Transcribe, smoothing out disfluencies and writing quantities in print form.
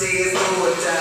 days, no time.